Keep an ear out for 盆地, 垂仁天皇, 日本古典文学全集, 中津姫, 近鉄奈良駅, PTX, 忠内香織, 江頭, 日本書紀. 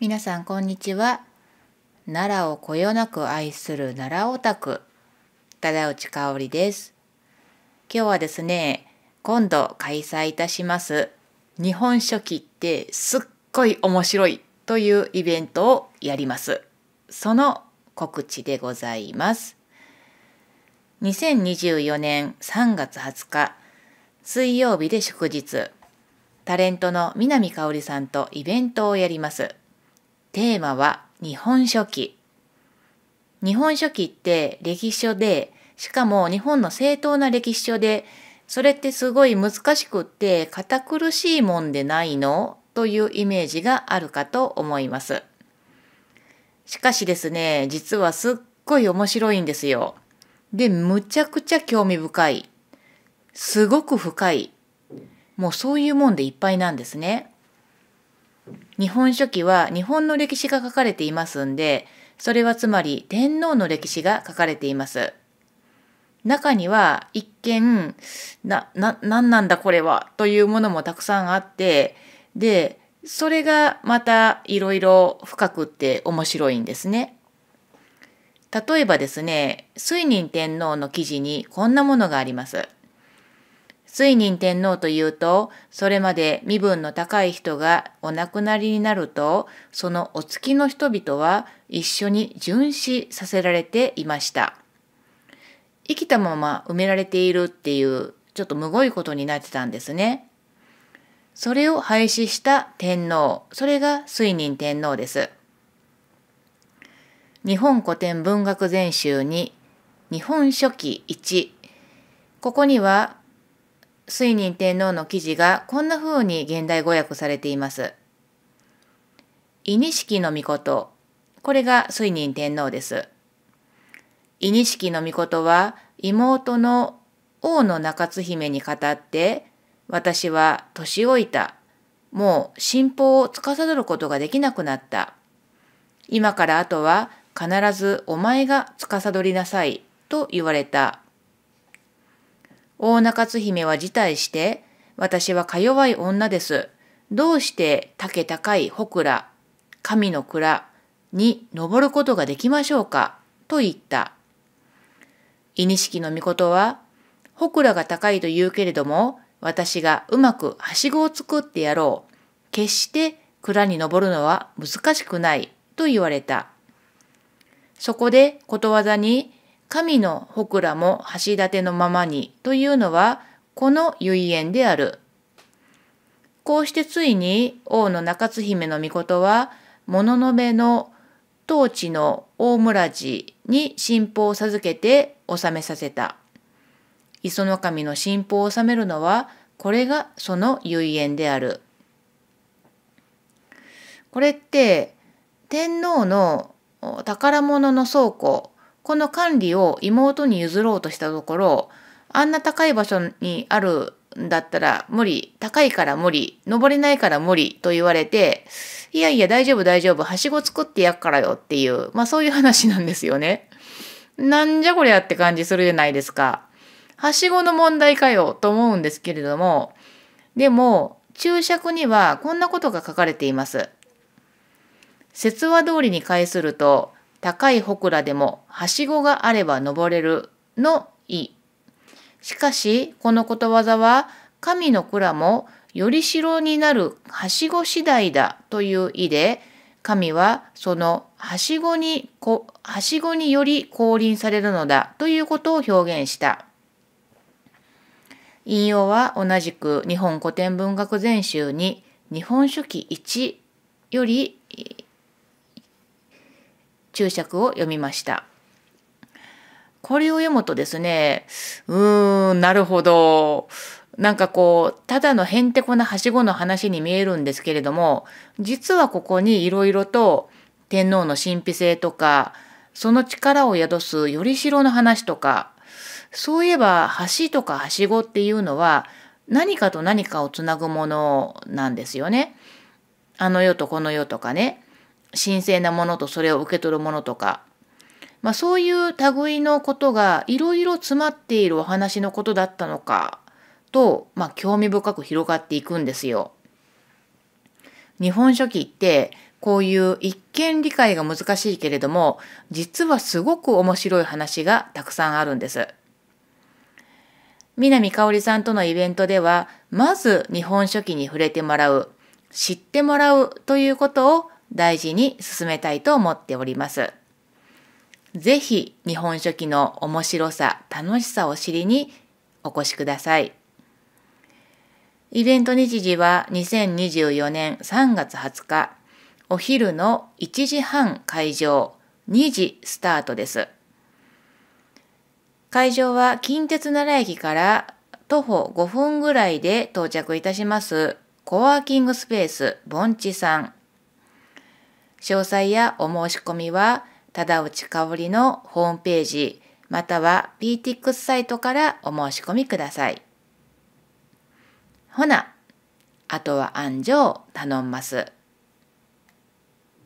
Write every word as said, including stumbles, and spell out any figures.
皆さんこんにちは。奈良をこよなく愛する奈良オタク、忠内香織です。今日はですね、今度開催いたします日本書紀ってすっごい面白いというイベントをやります。その告知でございます。にせんにじゅうよねんさんがつはつか水曜日で祝日、タレントの南香織さんとイベントをやります。テーマは日本書紀。日本書紀って歴史書で、しかも日本の正当な歴史書で、それってすごい難しくって堅苦しいもんでないのというイメージがあるかと思います。しかしですね、実はすっごい面白いんですよ。で、むちゃくちゃ興味深い。すごく深い。もうそういうもんでいっぱいなんですね。日本書紀は日本の歴史が書かれていますんで、それはつまり天皇の歴史が書かれています。中には一見、な、な、なんなんだこれはというものもたくさんあって、で、それがまたいろいろ深くって面白いんですね。例えばですね、垂仁天皇の記事にこんなものがあります。垂仁天皇というと、それまで身分の高い人がお亡くなりになると、そのお付きの人々は一緒に殉死させられていました。生きたまま埋められているっていう、ちょっとむごいことになってたんですね。それを廃止した天皇、それが垂仁天皇です。日本古典文学全集に日本書紀いち。ここには、垂仁天皇の記事がこんな風に現代語訳されています。いにしきのみこと、これが垂仁天皇です。いにしきのみことは妹の王の中津姫に語って、私は年老いた、もう信仰を司ることができなくなった。今からあとは必ずお前が司りなさいと言われた。大中津姫は辞退して、私はか弱い女です。どうして竹高いほくら、神の蔵に登ることができましょうかと言った。いにしきのみことは、ほくらが高いと言うけれども、私がうまくはしごを作ってやろう。決して蔵に登るのは難しくないと言われた。そこでことわざに、神のほくらも橋立てのままにというのはこの遺言である。こうしてついに王の中津姫の御事は物の部の当地の大村寺に信奉を授けて納めさせた。磯の神の信奉を納めるのはこれがその遺言である。これって天皇の宝物の倉庫、この管理を妹に譲ろうとしたところ、あんな高い場所にあるんだったら無理、高いから無理、登れないから無理と言われて、いやいや大丈夫大丈夫、はしご作ってやっからよっていう、まあそういう話なんですよね。なんじゃこりゃって感じするじゃないですか。はしごの問題かよと思うんですけれども、でも注釈にはこんなことが書かれています。説話通りに返すると、高いほくらでもはしごがあれば登れるの意。しかしこのことわざは神の蔵もより代になるはしご次第だという意で、神はそのはしごにこはしごにより降臨されるのだということを表現した。引用は同じく日本古典文学全集に日本書紀いちより注釈を読みました。これを読むとですね、うーん、なるほど。なんかこう、ただのへんてこなはしごの話に見えるんですけれども、実はここにいろいろと天皇の神秘性とか、その力を宿すよりしろの話とか、そういえば橋とかはしごっていうのは何かと何かをつなぐものなんですよね。あの世とこの世とかね。神聖なものとそれを受け取るものとか、まあ、そういう類のことがいろいろ詰まっているお話のことだったのかと、まあ、興味深く広がっていくんですよ。日本書紀ってこういう一見理解が難しいけれども、実はすごく面白い話がたくさんあるんです。南香織さんとのイベントでは、まず日本書紀に触れてもらう、知ってもらうということを大事に進めたいと思っております。ぜひ日本書紀の面白さ、楽しさを知りにお越しください。イベント日時はにせんにじゅうよねんさんがつはつか、お昼のいちじはん開場、にじスタートです。会場は近鉄奈良駅から徒歩ごふんぐらいで到着いたします、コワーキングスペース盆地さん。詳細やお申し込みは、忠内香織のホームページ、または ピーティーエックス サイトからお申し込みください。ほな、あとは安城頼んます。